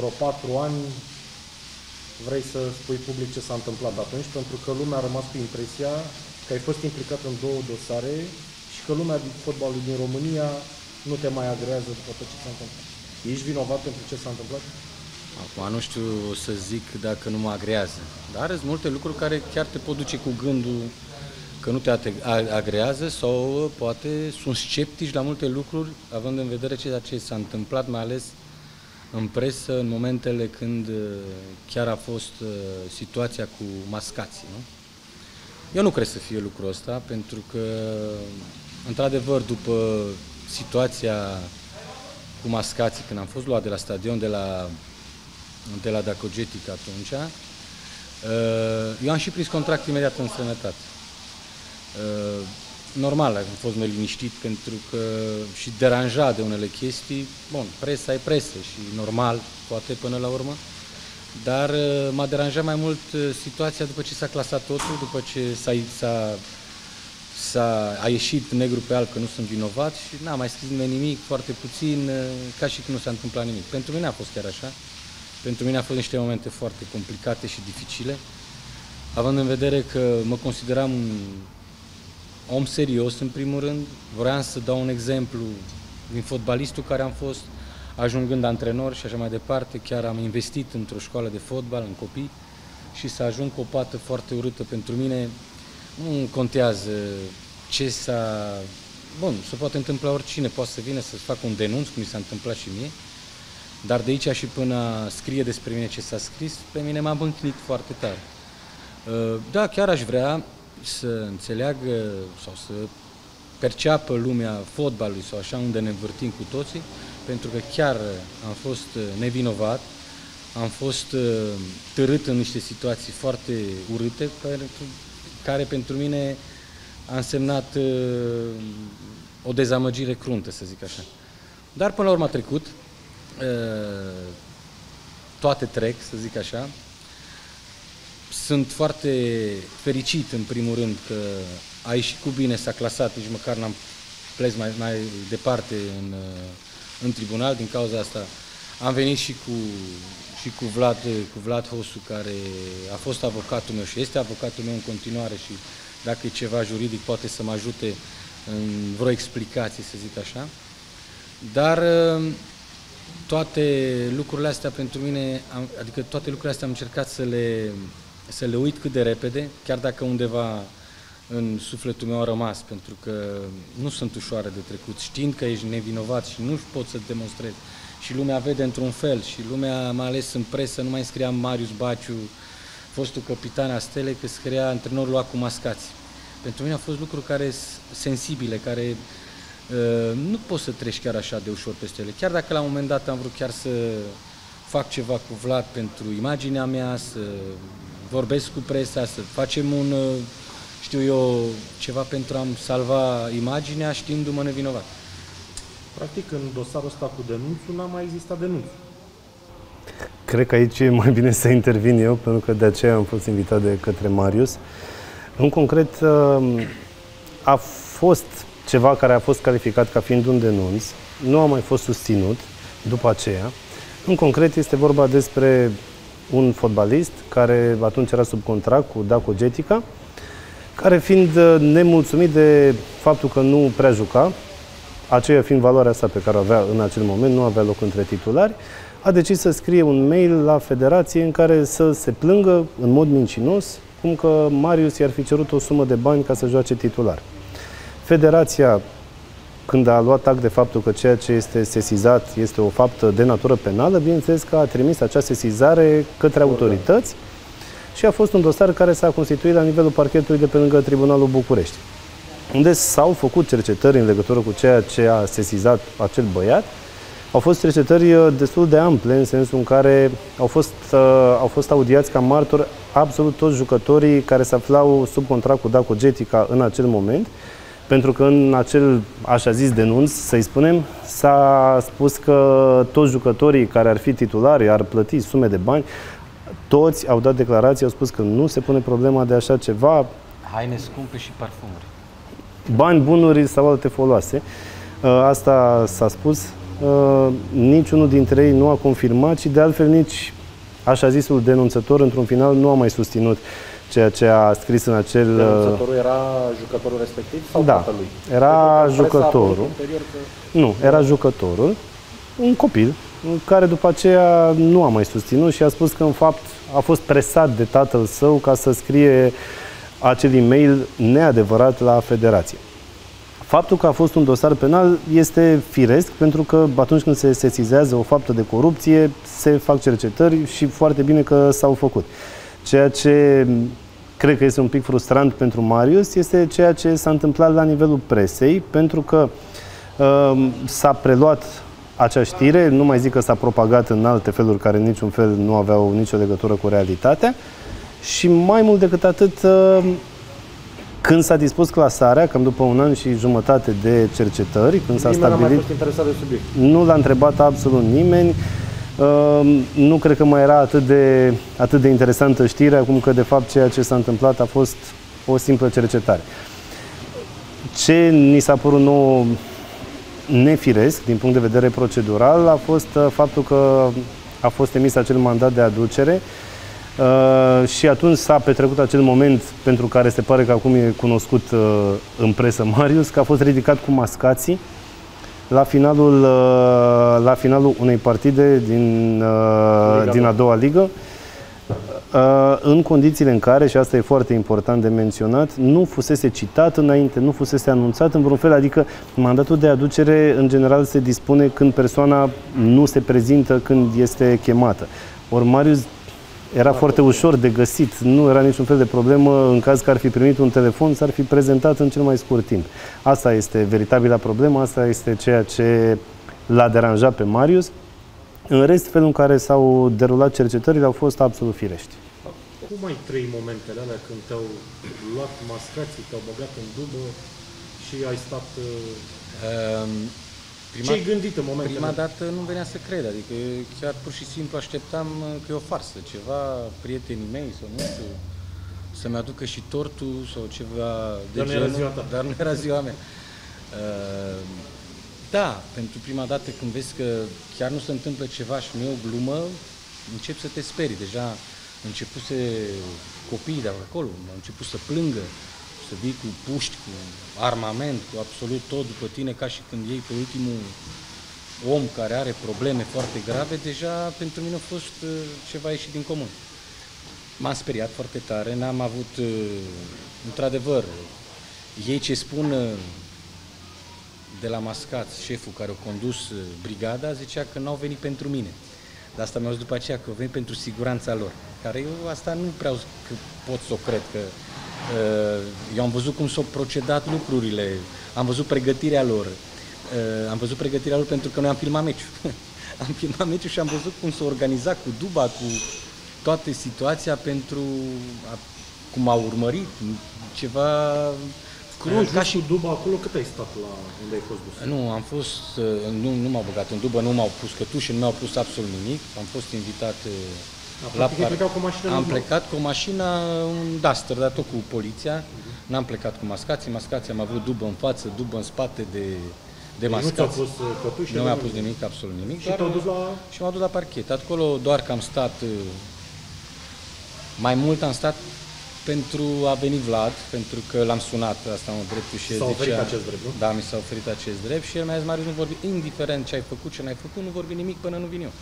vreo 4 ani vrei să spui public ce s-a întâmplat atunci, pentru că lumea a rămas cu impresia că ai fost implicat în 2 dosare și că lumea fotbalului din România nu te mai agrează după tot ce s-a întâmplat. Ești vinovat pentru ce s-a întâmplat? Acum nu știu să zic dacă nu mă agrează, dar sunt multe lucruri care chiar te pot duce cu gândul că nu te agrează sau poate sunt sceptici la multe lucruri, având în vedere ceea ce s-a întâmplat, mai ales în presă, în momentele când chiar a fost situația cu mascații, nu? Eu nu cred să fie lucrul ăsta, pentru că, într-adevăr, după situația cu mascații, când am fost luat de la stadion, de la Daco-Getica atunci, eu am și prins contract imediat în sănătate. Normal, am fost neliniștit pentru că și deranja de unele chestii. Bun, presa e presă și normal, poate până la urmă, dar m-a deranjat mai mult situația după ce s-a clasat totul, după ce a ieșit negru pe alb că nu sunt vinovat și n-a mai scris nimeni nimic, foarte puțin, ca și când nu s-a întâmplat nimic. Pentru mine a fost chiar așa. Pentru mine a fost niște momente foarte complicate și dificile, având în vedere că mă consideram un om serios, în primul rând. Vreau să dau un exemplu din fotbalistul care am fost, ajungând antrenor și așa mai departe. Chiar am investit într-o școală de fotbal, în copii, și să ajung cu o pată foarte urâtă pentru mine. Nu contează ce s-a... Bun, se poate întâmpla oricine, poate să vină să-ți facă un denunț, cum mi s-a întâmplat și mie, dar de aici și până scrie despre mine ce s-a scris, pe mine m-a bânclit foarte tare. Da, chiar aș vrea să înțeleagă sau să perceapă lumea fotbalului sau așa, unde ne învârtim cu toții, pentru că chiar am fost nevinovat, am fost târât în niște situații foarte urâte, care pentru mine a însemnat o dezamăgire cruntă, să zic așa. Dar până la urmă a trecut, toate trec, să zic așa. Sunt foarte fericit, în primul rând, că a ieșit cu bine, s-a clasat, nici măcar n-am plec mai departe în tribunal. Din cauza asta am venit și cu Vlad Hosu, care a fost avocatul meu și este avocatul meu în continuare și dacă e ceva juridic poate să mă ajute în vreo explicație, să zic așa. Dar toate lucrurile astea pentru mine, adică toate lucrurile astea am încercat să le uit cât de repede, chiar dacă undeva în sufletul meu a rămas, pentru că nu sunt ușoare de trecut, știind că ești nevinovat și nu poți să-ți demonstrezi. Și lumea vede într-un fel și lumea, mai ales în presă, nu mai scria Marius Baciu, fostul capitan a Stelei, că scria antrenorul lua cu mascați. Pentru mine au fost lucruri care sunt sensibile, care nu poți să treci chiar așa de ușor peste ele. Chiar dacă la un moment dat am vrut chiar să fac ceva cu Vlad pentru imaginea mea, să vorbesc cu presa, să facem un, știu eu, ceva pentru a-mi salva imaginea, știindu-mă nevinovat. Practic, în dosarul ăsta cu denunțul n-a mai existat denunț. Cred că aici e mai bine să intervin eu, pentru că de aceea am fost invitat de către Marius. În concret, a fost ceva care a fost calificat ca fiind un denunț, nu a mai fost susținut după aceea. În concret, este vorba despre un fotbalist care atunci era sub contract cu Daco-Getica, care fiind nemulțumit de faptul că nu prea juca, aceea fiind valoarea sa pe care o avea în acel moment, nu avea loc între titulari, a decis să scrie un mail la federație în care să se plângă în mod mincinos, cum că Marius i-ar fi cerut o sumă de bani ca să joace titular. Federația, când a luat act de faptul că ceea ce este sesizat este o faptă de natură penală, bineînțeles că a trimis acea sesizare către autorități și a fost un dosar care s-a constituit la nivelul parchetului de pe lângă Tribunalul București, unde s-au făcut cercetări în legătură cu ceea ce a sesizat acel băiat. Au fost cercetări destul de ample, în sensul în care au fost audiați ca martori absolut toți jucătorii care se aflau sub contract cu Daco-Getica în acel moment, pentru că în acel, așa zis, denunț, să-i spunem, s-a spus că toți jucătorii care ar fi titulari ar plăti sume de bani. Toți au dat declarații, au spus că nu se pune problema de așa ceva. Haine scumpe și parfumuri. Bani, bunuri sau alte foloase. Asta s-a spus. niciunul dintre ei nu a confirmat și de altfel nici așa zisul denunțător într-un final nu a mai susținut ceea ce a scris în acel... Denunțătorul era jucătorul respectiv sau tatăl lui? Era jucătorul. Nu, era jucătorul, un copil, care după aceea nu a mai susținut și a spus că în fapt a fost presat de tatăl său ca să scrie acel e-mail neadevărat la federație. Faptul că a fost un dosar penal este firesc, pentru că atunci când se sesizează o faptă de corupție, se fac cercetări și foarte bine că s-au făcut. Ceea ce cred că este un pic frustrant pentru Marius este ceea ce s-a întâmplat la nivelul presei, pentru că s-a preluat acea știre, nu mai zic că s-a propagat în alte feluri care în niciun fel nu aveau nicio legătură cu realitatea. Și mai mult decât atât, când s-a dispus clasarea, cam după 1 an și jumătate de cercetări, când s-a stabilit... Nimeni n-a mai fost interesat de subiect. Nu l-a întrebat absolut nimeni. Nu cred că mai era atât de interesantă știrea, acum că de fapt ceea ce s-a întâmplat a fost o simplă cercetare. Ce ni s-a părut nouă nefiresc din punct de vedere procedural a fost faptul că a fost emis acel mandat de aducere și atunci s-a petrecut acel moment pentru care se pare că acum e cunoscut în presă Marius, că a fost ridicat cu mascații la finalul, unei partide din a doua ligă, în condițiile în care, și asta e foarte important de menționat, nu fusese citat înainte, nu fusese anunțat în vreun fel, adică mandatul de aducere în general se dispune când persoana nu se prezintă când este chemată. Ori Marius era foarte ușor de găsit, nu era niciun fel de problemă, în caz că ar fi primit un telefon, s-ar fi prezentat în cel mai scurt timp. Asta este veritabila problemă, asta este ceea ce l-a deranjat pe Marius. În rest, felul în care s-au derulat cercetările au fost absolut firești. Cum ai trăit momentele alea când te-au luat mascații, te-au băgat în dubă și ai stat... Ce-ai gândit în momentul? Prima dată nu venea să cred, adică chiar pur și simplu așteptam că e o farsă, ceva prietenii mei sau nu știu, să-mi aducă și tortul sau ceva de genul, dar nu era ziua mea. Da, pentru prima dată când vezi că chiar nu se întâmplă ceva și nu e o glumă, începi să te sperii. Deja începuse copiii de acolo, au început să plângă, să vii cu puști, cu armament, cu absolut tot după tine, ca și când iei pe ultimul om care are probleme foarte grave, deja pentru mine a fost ceva ieșit din comun. M-am speriat foarte tare, n-am avut, într-adevăr, ei ce spun de la Mascați, șeful care a condus brigada, zicea că n-au venit pentru mine. De asta mi-au zis după aceea că au venit pentru siguranța lor, care eu asta nu prea pot să o cred, că eu am văzut cum s-au procedat lucrurile, am văzut pregătirea lor, pentru că noi am filmat meciul. Am filmat meciul și am văzut cum s-a organizat cu Duba, cu toată situația pentru cum a urmărit ceva cruel. Ca și Duba acolo, cât ai stat la unde ai fost dus? Nu, am fost, nu m-au băgat în Duba, nu m-au pus cătușe, nu mi-au pus absolut nimic, am fost invitat... Am plecat cu mașina, un Duster, dar tot cu poliția. N-am plecat cu mascații, am avut dubă în față, dubă în spate de mascați. Nu mi-a pus nimic, absolut nimic. Și m-a dus la parchet. Acolo doar că am stat, mai mult am stat pentru a veni Vlad, pentru că l-am sunat, asta am dreptul și el zicea... S-a oferit acest drept, nu? Da, mi s-a oferit acest drept și el mi-a zis, Marius, nu vorbi, indiferent ce ai făcut, ce n-ai făcut, nu vorbi nimic până nu vin eu.